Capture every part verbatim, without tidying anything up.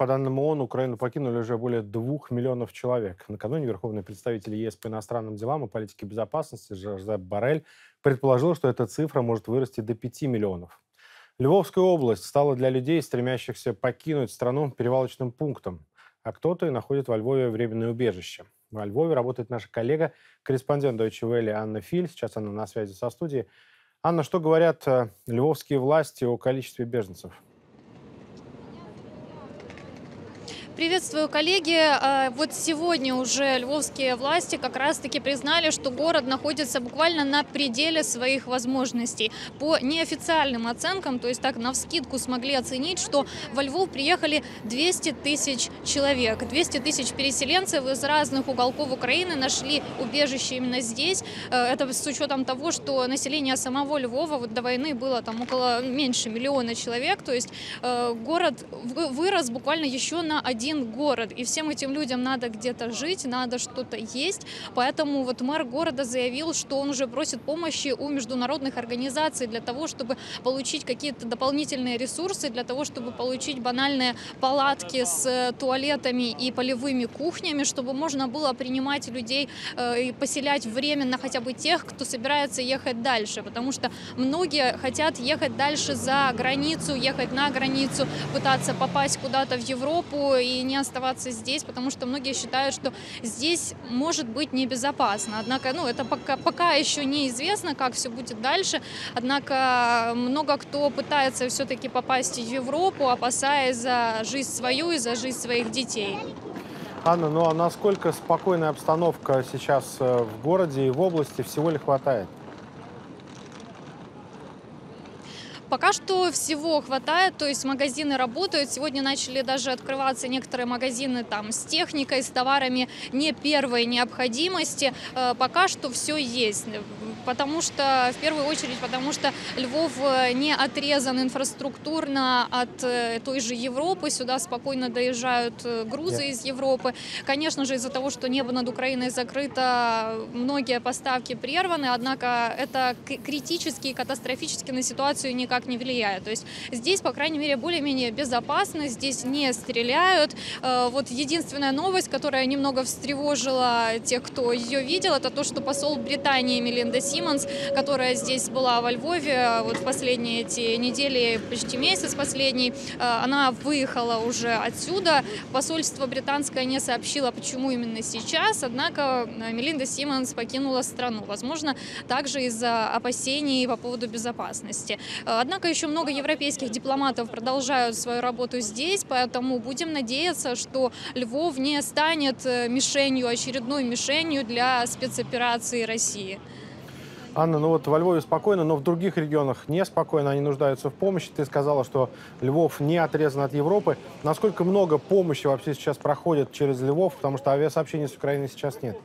По данным ООН, Украину покинули уже более двух миллионов человек. Накануне верховный представитель ЕС по иностранным делам и политике безопасности Жозеп Боррель предположил, что эта цифра может вырасти до пяти миллионов. Львовская область стала для людей, стремящихся покинуть страну, перевалочным пунктом, а кто-то и находит во Львове временное убежище. Во Львове работает наша коллега, корреспондент Deutsche Welle Анна Филь. Сейчас она на связи со студией. Анна, что говорят львовские власти о количестве беженцев? Приветствую, коллеги. Вот сегодня уже львовские власти как раз-таки признали, что город находится буквально на пределе своих возможностей. По неофициальным оценкам, то есть так навскидку смогли оценить, что во Львов приехали двести тысяч человек. двести тысяч переселенцев из разных уголков Украины нашли убежище именно здесь. Это с учетом того, что население самого Львова вот до войны было там около меньше миллиона человек. То есть город вырос буквально еще на один город. И всем этим людям надо где-то жить, надо что-то есть. Поэтому вот мэр города заявил, что он уже просит помощи у международных организаций для того, чтобы получить какие-то дополнительные ресурсы, для того, чтобы получить банальные палатки с туалетами и полевыми кухнями, чтобы можно было принимать людей и поселять временно хотя бы тех, кто собирается ехать дальше. Потому что многие хотят ехать дальше за границу, ехать на границу, пытаться попасть куда-то в Европу и и не оставаться здесь, потому что многие считают, что здесь может быть небезопасно. Однако, ну, это пока, пока еще неизвестно, как все будет дальше. Однако много кто пытается все-таки попасть в Европу, опасаясь за жизнь свою и за жизнь своих детей. Анна, ну а насколько спокойная обстановка сейчас в городе и в области, всего ли хватает? Пока что всего хватает, то есть магазины работают. Сегодня начали даже открываться некоторые магазины там с техникой, с товарами не первой необходимости. Пока что все есть, потому что, в первую очередь, потому что Львов не отрезан инфраструктурно от той же Европы. Сюда спокойно доезжают грузы из Европы. Конечно же, из-за того, что небо над Украиной закрыто, многие поставки прерваны, однако это критически и катастрофически на ситуацию никак не влияет. То есть здесь, по крайней мере, более-менее безопасно, здесь не стреляют. Вот единственная новость, которая немного встревожила тех, кто ее видел, это то, что посол Британии Милинда Симмонс, которая здесь была во Львове вот в последние эти недели, почти месяц последний, она выехала уже отсюда. Посольство британское не сообщило, почему именно сейчас, однако Милинда Симмонс покинула страну. Возможно, также из-за опасений по поводу безопасности. Однако еще много европейских дипломатов продолжают свою работу здесь, поэтому будем надеяться, что Львов не станет мишенью, очередной мишенью для спецоперации России. Анна, ну вот во Львове спокойно, но в других регионах неспокойно, они нуждаются в помощи. Ты сказала, что Львов не отрезан от Европы. Насколько много помощи вообще сейчас проходит через Львов, потому что авиасообщения с Украиной сейчас нет?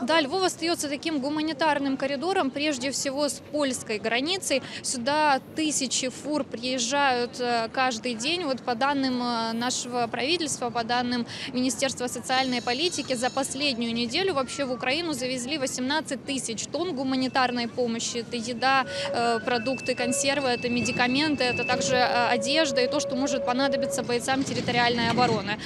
Да, Львов остается таким гуманитарным коридором, прежде всего с польской границей. Сюда тысячи фур приезжают каждый день. Вот по данным нашего правительства, по данным Министерства социальной политики, за последнюю неделю вообще в Украину завезли восемнадцать тысяч тонн гуманитарной помощи. Это еда, продукты, консервы, это медикаменты, это также одежда и то, что может понадобиться бойцам территориальной обороны.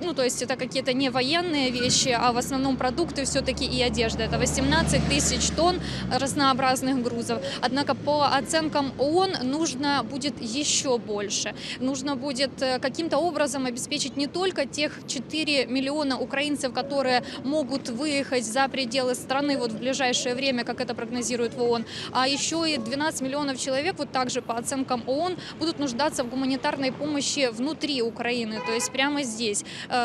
Ну, то есть это какие-то не военные вещи, а в основном продукты все-таки и одежда. Это восемнадцать тысяч тонн разнообразных грузов. Однако по оценкам ООН нужно будет еще больше. Нужно будет каким-то образом обеспечить не только тех четырёх миллионов украинцев, которые могут выехать за пределы страны вот в ближайшее время, как это прогнозирует ООН, а еще и двенадцать миллионов человек, вот также по оценкам ООН, будут нуждаться в гуманитарной помощи внутри Украины, то есть прямо здесь.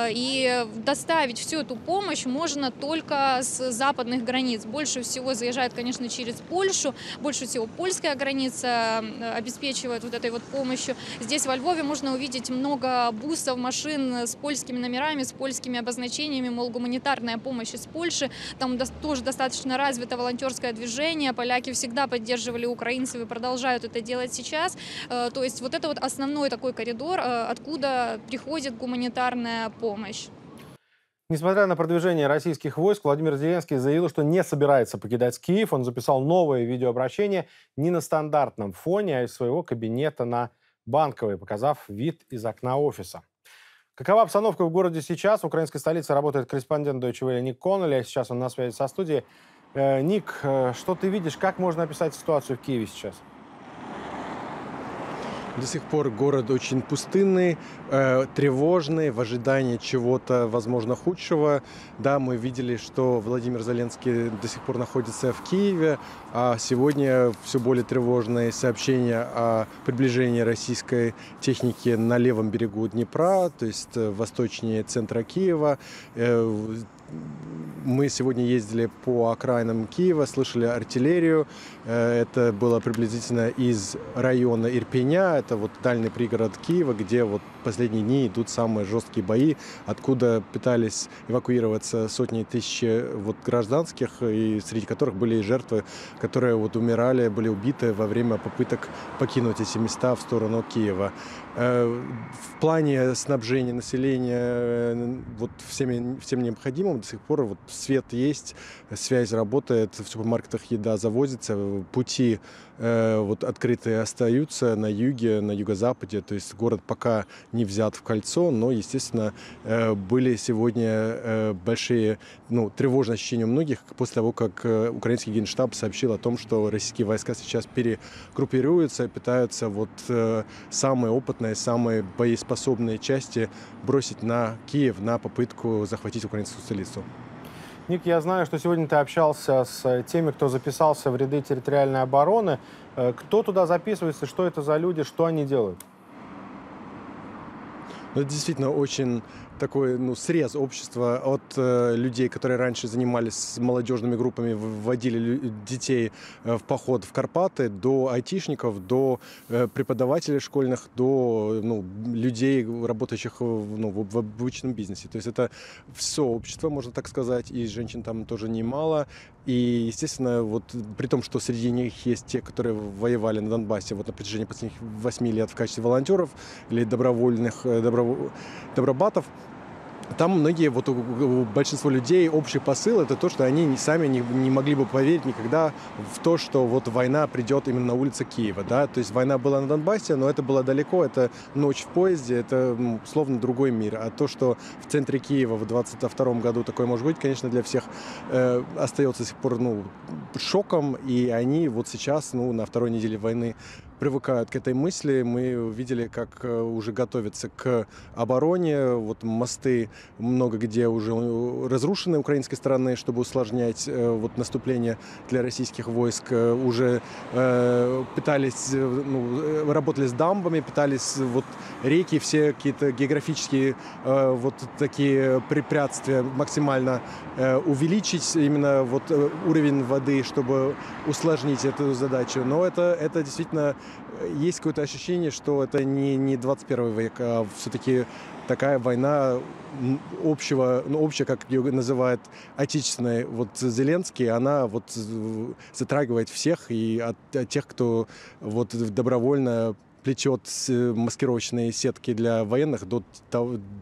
И доставить всю эту помощь можно только с западных границ. Больше всего заезжает, конечно, через Польшу. Больше всего польская граница обеспечивает вот этой вот помощью. Здесь во Львове можно увидеть много бусов, машин с польскими номерами, с польскими обозначениями, мол, гуманитарная помощь из Польши. Там тоже достаточно развито волонтерское движение. Поляки всегда поддерживали украинцев и продолжают это делать сейчас. То есть вот это вот основной такой коридор, откуда приходит гуманитарная помощь. Несмотря на продвижение российских войск, Владимир Зеленский заявил, что не собирается покидать Киев. Он записал новое видеообращение не на стандартном фоне, а из своего кабинета на Банковой, показав вид из окна офиса. Какова обстановка в городе сейчас? В украинской столице работает корреспондент Deutsche Welle Ник Коннолли, а сейчас он на связи со студией. Э, Ник, э, что ты видишь? Как можно описать ситуацию в Киеве сейчас? До сих пор город очень пустынный, э, тревожный, в ожидании чего-то, возможно, худшего. Да, мы видели, что Владимир Зеленский до сих пор находится в Киеве, а сегодня все более тревожные сообщения о приближении российской техники на левом берегу Днепра, то есть восточнее центра Киева. Э, Мы сегодня ездили по окраинам Киева, слышали артиллерию. Это было приблизительно из района Ирпеня, это вот дальний пригород Киева, где вот последние дни идут самые жесткие бои, откуда пытались эвакуироваться сотни тысяч вот гражданских, и среди которых были и жертвы, которые вот умирали, были убиты во время попыток покинуть эти места в сторону Киева. В плане снабжения населения вот всеми, всем необходимым до сих пор вот свет есть, связь работает, в супермаркетах еда завозится, пути э, вот открытые остаются на юге, на юго-западе, то есть город пока не взят в кольцо, но, естественно, э, были сегодня э, большие, ну, тревожные ощущения у многих после того, как э, украинский генштаб сообщил о том, что российские войска сейчас перегруппируются и пытаются вот э, самые опытные, самые боеспособные части бросить на Киев на попытку захватить украинскую столицу. Ник, я знаю, что сегодня ты общался с теми, кто записался в ряды территориальной обороны. Кто туда записывается, что это за люди, что они делают? Это действительно очень такой, ну, срез общества от э, людей, которые раньше занимались молодежными группами, вводили детей э, в поход в Карпаты, до айтишников, до э, преподавателей школьных, до ну, людей, работающих ну, в, в обычном бизнесе. То есть это все общество, можно так сказать, и женщин там тоже немало. И, естественно, вот при том, что среди них есть те, которые воевали на Донбассе вот, на протяжении последних восьми лет в качестве волонтеров или добровольных э, добро, добробатов, там многие, вот у большинства людей общий посыл – это то, что они сами не, не могли бы поверить никогда в то, что вот война придет именно на улице Киева. Да? То есть война была на Донбассе, но это было далеко, это ночь в поезде, это словно другой мир. А то, что в центре Киева в двадцать втором году такое может быть, конечно, для всех э, остается до сих пор ну, шоком, и они вот сейчас, ну, на второй неделе войны, привыкают к этой мысли. Мы видели, как уже готовятся к обороне. Вот мосты много где уже разрушены украинской стороны, чтобы усложнять вот, наступление для российских войск. Уже э, пытались, ну, работали с дамбами, пытались вот, реки, все какие-то географические э, вот такие препятствия максимально э, увеличить именно вот, уровень воды, чтобы усложнить эту задачу. Но это, это действительно есть какое-то ощущение, что это не, не двадцать первый век, а все-таки такая война общего, ну, общая, как ее называют отечественной, вот Зеленский, она вот затрагивает всех, и от, от тех, кто вот добровольно плетет маскировочные сетки для военных, до,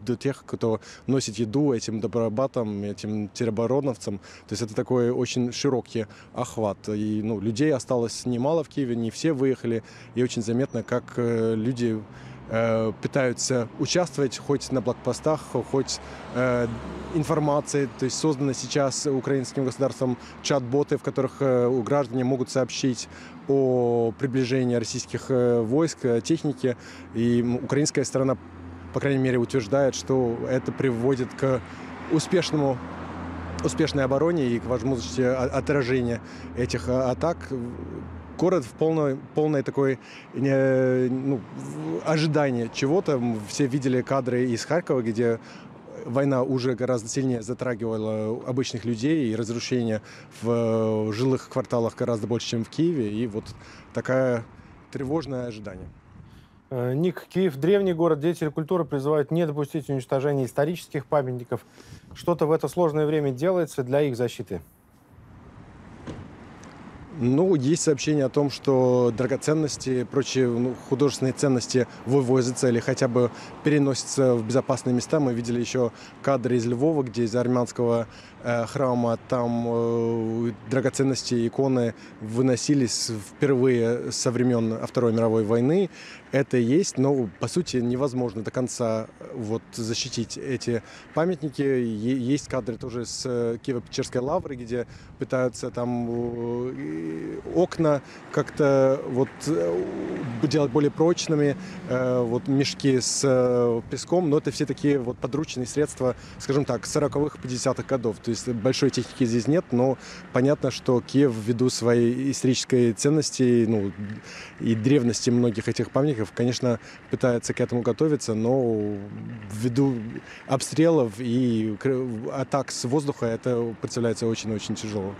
до тех, кто носит еду этим добробатам, этим теробороновцам. То есть это такой очень широкий охват. И ну, людей осталось немало в Киеве, не все выехали. И очень заметно, как люди э, пытаются участвовать хоть на блокпостах, хоть э, информации. То есть созданы сейчас украинским государством чат-боты, в которых э, граждане могут сообщить о приближении российских войск, техники. И украинская сторона, по крайней мере, утверждает, что это приводит к успешному, успешной обороне и к возможности отражения этих атак. Город в полной, полной такой, ну, ожидании чего-то. Все видели кадры из Харькова, где война уже гораздо сильнее затрагивала обычных людей, и разрушения в жилых кварталах гораздо больше, чем в Киеве. И вот такое тревожное ожидание. Ник, Киев – древний город, деятели культуры призывают не допустить уничтожения исторических памятников. Что-то в это сложное время делается для их защиты? Ну, есть сообщение о том, что драгоценности, прочие ну, художественные ценности вывозятся или хотя бы переносятся в безопасные места. Мы видели еще кадры из Львова, где из армянского э, храма там э, драгоценности, иконы выносились впервые со времен Второй мировой войны. Это есть, но, по сути, невозможно до конца вот, защитить эти памятники. Е- есть кадры тоже с э, Киево-Печерской лавры, где пытаются там... Э, окна как-то вот делать более прочными, вот мешки с песком, но это все такие вот подручные средства, скажем так, сороковых-пятидесятых годов. То есть большой техники здесь нет, но понятно, что Киев ввиду своей исторической ценности ну, и древности многих этих памятников, конечно, пытается к этому готовиться, но ввиду обстрелов и атак с воздуха это представляется очень-очень тяжело.